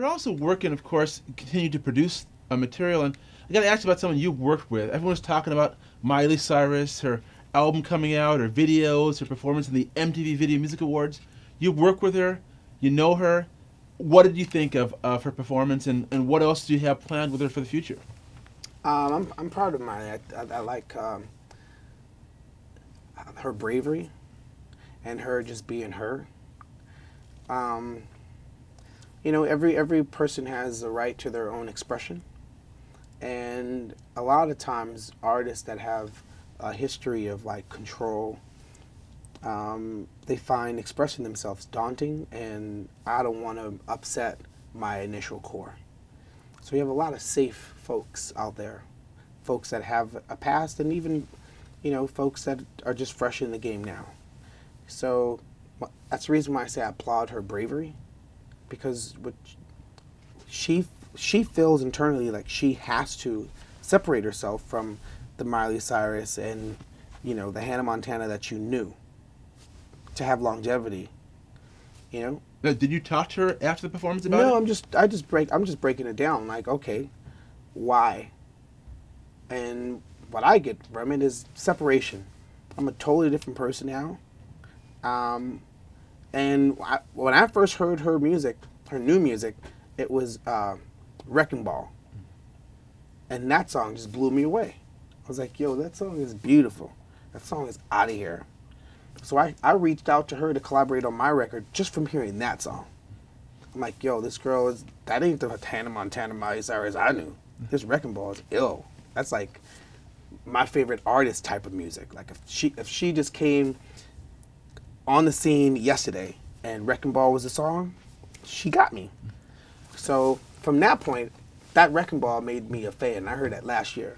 You're also working, of course, continue to produce material, and I got to ask you about someone you worked with. Everyone's talking about Miley Cyrus, her album coming out, her videos, her performance in the MTV Video Music Awards. You work with her, you know her. What did you think of her performance, and what else do you have planned with her for the future? I'm proud of Miley. I like her bravery and her just being her. You know, every person has the right to their own expression, and a lot of times artists that have a history of like control, they find expressing themselves daunting, and I don't want to upset my initial core. So we have a lot of safe folks out there, folks that have a past, and even, you know, folks that are just fresh in the game now. So that's the reason why I say I applaud her bravery, because what she feels internally, like she has to separate herself from the Miley Cyrus and, you know, the Hannah Montana that you knew, to have longevity, you know. Now, did you talk to her after the performance about it? No, I'm just breaking it down. Like, okay, why? And what I get from it is separation. I'm a totally different person now. And when I first heard her music, her new music, it was Wrecking Ball. And that song just blew me away. I was like, yo, that song is beautiful. That song is out of here. So I reached out to her to collaborate on my record just from hearing that song. I'm like, yo, this girl is, that ain't the Hannah Montana, Miley Cyrus I knew. This Wrecking Ball is ill. That's like my favorite artist type of music. Like if she just came on the scene yesterday and Wrecking Ball was the song, she got me. So from that point, that Wrecking Ball made me a fan. I heard that last year.